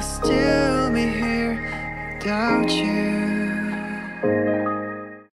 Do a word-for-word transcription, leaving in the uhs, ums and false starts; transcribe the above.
Still be here without you.